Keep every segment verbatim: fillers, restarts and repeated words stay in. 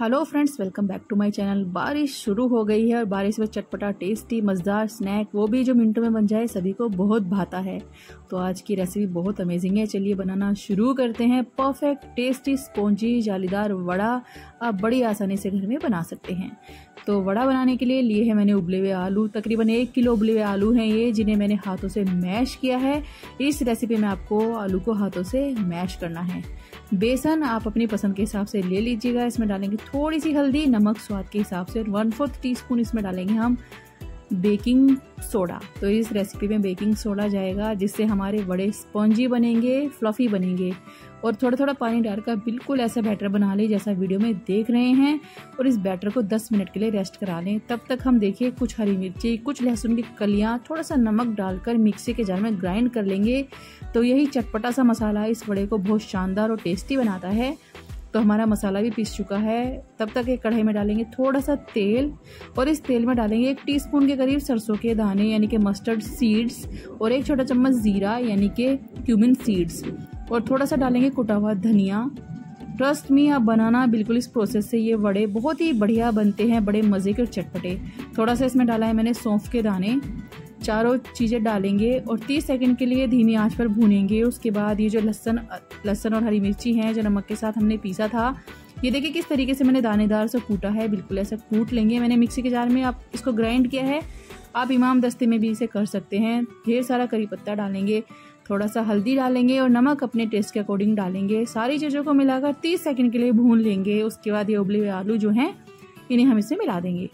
Hello friends, welcome back to my channel. बारिश शुरू हो गई है और बारिश में चटपटा टेस्टी मज़ेदार स्नैक, वो भी जो मिनटों में बन जाए, सभी को बहुत भाता है। तो आज की रेसिपी बहुत अमेजिंग है, चलिए बनाना शुरू करते हैं। परफेक्ट टेस्टी स्पॉन्जी जालीदार वड़ा आप बड़ी आसानी से घर में बना सकते हैं। तो वड़ा बनाने के लिए लिए है मैंने उबले हुए आलू, तकरीबन एक किलो उबले हुए आलू हैं ये, जिन्हें मैंने हाथों से मैश किया है। इस रेसिपी में आपको आलू को हाथों से मैश करना है। बेसन आप अपनी पसंद के हिसाब से ले लीजिएगा। इसमें डालेंगे थोड़ी सी हल्दी, नमक स्वाद के हिसाब से, और वन फोर्थ टी स्पून इसमें डालेंगे हम बेकिंग सोडा। तो इस रेसिपी में बेकिंग सोडा जाएगा, जिससे हमारे वड़े स्पॉन्जी बनेंगे, फ्लफी बनेंगे। और थोड़ा थोड़ा पानी डालकर बिल्कुल ऐसा बैटर बना लें जैसा वीडियो में देख रहे हैं। और इस बैटर को दस मिनट के लिए रेस्ट करा लें। तब तक हम देखिए कुछ हरी मिर्ची, कुछ लहसुन की कलियाँ, थोड़ा सा नमक डालकर मिक्सी के जार में ग्राइंड कर लेंगे। तो यही चटपटा सा मसाला इस वड़े को बहुत शानदार और टेस्टी बनाता है। तो हमारा मसाला भी पीस चुका है। तब तक एक कढ़ाई में डालेंगे थोड़ा सा तेल, और इस तेल में डालेंगे एक टीस्पून के करीब सरसों के दाने यानी कि मस्टर्ड सीड्स, और एक छोटा चम्मच जीरा यानी कि क्यूमिन सीड्स, और थोड़ा सा डालेंगे कुटा हुआ धनिया। ट्रस्ट मी, आप बनाना बिल्कुल इस प्रोसेस से, ये वड़े बहुत ही बढ़िया बनते हैं, बड़े मज़े के चटपटे। थोड़ा सा इसमें डाला है मैंने सौंफ के दाने। चारों चीज़ें डालेंगे और तीस सेकंड के लिए धीमी आंच पर भूनेंगे। उसके बाद ये जो लहसुन लहसुन और हरी मिर्ची हैं जो नमक के साथ हमने पीसा था, ये देखिए किस तरीके से मैंने दानेदार से कूटा है, बिल्कुल ऐसा कूट लेंगे। मैंने मिक्सी के जार में आप इसको ग्राइंड किया है, आप इमाम दस्ते में भी इसे कर सकते हैं। ढेर सारा करी पत्ता डालेंगे, थोड़ा सा हल्दी डालेंगे और नमक अपने टेस्ट के अकॉर्डिंग डालेंगे। सारी चीज़ों को मिलाकर तीस सेकेंड के लिए भून लेंगे। उसके बाद ये उबले हुए आलू जो हैं इन्हें हम इसमें मिला देंगे।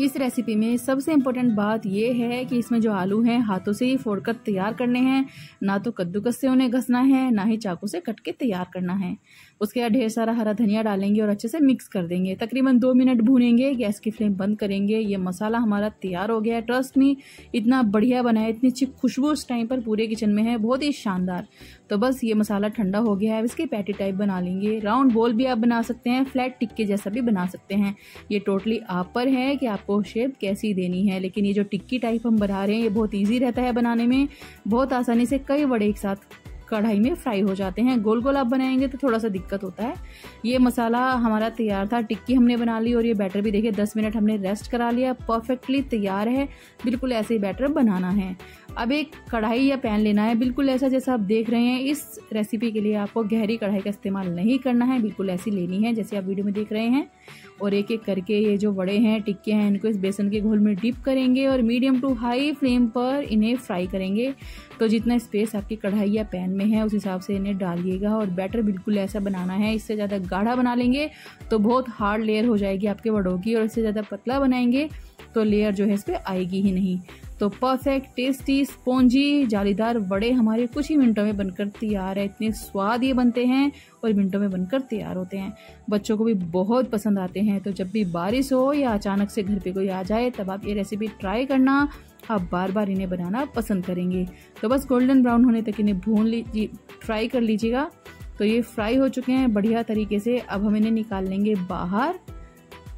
इस रेसिपी में सबसे इम्पोर्टेंट बात यह है कि इसमें जो आलू हैं हाथों से ही फोड़कर तैयार करने हैं, ना तो कद्दूकस से उन्हें घसना है, ना ही चाकू से कट के तैयार करना है। उसके बाद ढेर सारा हरा धनिया डालेंगे और अच्छे से मिक्स कर देंगे। तकरीबन दो मिनट भूनेंगे, गैस की फ्लेम बंद करेंगे। ये मसाला हमारा तैयार हो गया है। ट्रस्ट मी, इतना बढ़िया बना है, इतनी अच्छी खुशबू उस टाइम पर पूरे किचन में है, बहुत ही शानदार। तो बस ये मसाला ठंडा हो गया है। अब इसके पैटी टाइप बना लेंगे। राउंड बॉल भी आप बना सकते हैं, फ्लैट टिक्के जैसा भी बना सकते हैं। ये टोटली आप पर है कि आपको शेप कैसी देनी है। लेकिन ये जो टिक्की टाइप हम बना रहे हैं ये बहुत ईजी रहता है बनाने में, बहुत आसानी से कई बड़े एक साथ कढ़ाई में फ्राई हो जाते हैं। गोल गोल आप बनाएंगे तो थोड़ा सा दिक्कत होता है। ये मसाला हमारा तैयार था, टिक्की हमने बना ली, और ये बैटर भी देखिए दस मिनट हमने रेस्ट करा लिया, परफेक्टली तैयार है। बिल्कुल ऐसे ही बैटर बनाना है। अब एक कढ़ाई या पैन लेना है, बिल्कुल ऐसा जैसा आप देख रहे हैं। इस रेसिपी के लिए आपको गहरी कढ़ाई का इस्तेमाल नहीं करना है, बिल्कुल ऐसी लेनी है जैसे आप वीडियो में देख रहे हैं। और एक एक करके ये जो वड़े हैं, टिक्के हैं, इनको इस बेसन के घोल में डिप करेंगे और मीडियम टू हाई फ्लेम पर इन्हें फ्राई करेंगे। तो जितना स्पेस आपकी कढ़ाई या पैन में है उस हिसाब से इन्हें डालिएगा। और बैटर बिल्कुल ऐसा बनाना है, इससे ज़्यादा गाढ़ा बना लेंगे तो बहुत हार्ड लेयर हो जाएगी आपके वड़ों की, और इससे ज़्यादा पतला बनाएंगे तो लेयर जो है इस पर आएगी ही नहीं। तो परफेक्ट टेस्टी स्पॉन्जी जालीदार वड़े हमारे कुछ ही मिनटों में बनकर तैयार है। इतने स्वाद ये बनते हैं और मिनटों में बनकर तैयार होते हैं, बच्चों को भी बहुत पसंद आते हैं। तो जब भी बारिश हो या अचानक से घर पे कोई आ जाए तब आप ये रेसिपी ट्राई करना, आप बार बार इन्हें बनाना पसंद करेंगे। तो बस गोल्डन ब्राउन होने तक इन्हें भून लीजिए, फ्राई कर लीजिएगा। तो ये फ्राई हो चुके हैं बढ़िया तरीके से। अब हम इन्हें निकाल लेंगे बाहर,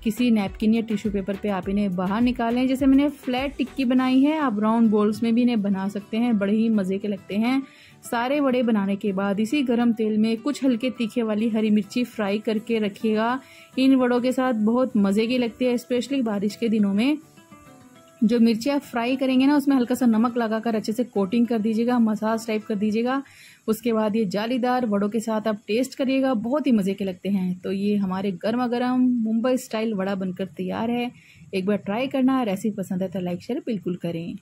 किसी नैपकिन या टिश्यू पेपर पे आप इन्हें बाहर निकालें। जैसे मैंने फ्लैट टिक्की बनाई है, आप राउंड बॉल्स में भी इन्हें बना सकते हैं, बड़े ही मज़े के लगते हैं। सारे वड़े बनाने के बाद इसी गरम तेल में कुछ हल्के तीखे वाली हरी मिर्ची फ्राई करके रखिएगा। इन वड़ों के साथ बहुत मज़े की लगती है, स्पेशली बारिश के दिनों में। जो मिर्ची आप फ्राई करेंगे ना, उसमें हल्का सा नमक लगाकर अच्छे से कोटिंग कर दीजिएगा, मसाज टाइप कर दीजिएगा। उसके बाद ये जालीदार वड़ों के साथ आप टेस्ट करिएगा, बहुत ही मज़े के लगते हैं। तो ये हमारे गर्मा गर्म मुंबई स्टाइल वड़ा बनकर तैयार है। एक बार ट्राई करना, रेसिपी पसंद है तो लाइक शेयर बिल्कुल करें।